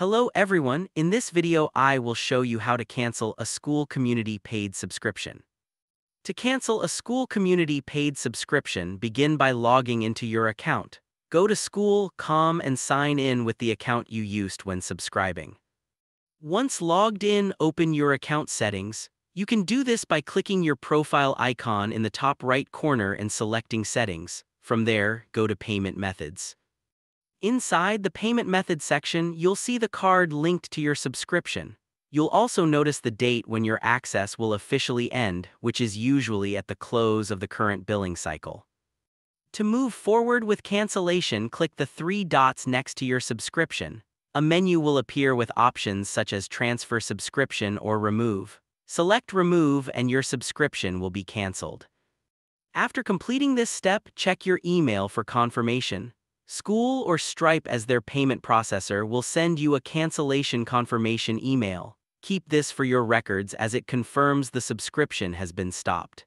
Hello everyone, in this video I will show you how to cancel a Skool community paid subscription. To cancel a Skool community paid subscription, begin by logging into your account. Go to Skool.com and sign in with the account you used when subscribing. Once logged in, open your account settings. You can do this by clicking your profile icon in the top right corner and selecting Settings. From there, go to Payment Methods. Inside the Payment Method section, you'll see the card linked to your subscription. You'll also notice the date when your access will officially end, which is usually at the close of the current billing cycle. To move forward with cancellation, click the three dots next to your subscription. A menu will appear with options such as Transfer Subscription or Remove. Select Remove and your subscription will be canceled. After completing this step, check your email for confirmation. Skool or Stripe as their payment processor will send you a cancellation confirmation email. Keep this for your records as it confirms the subscription has been stopped.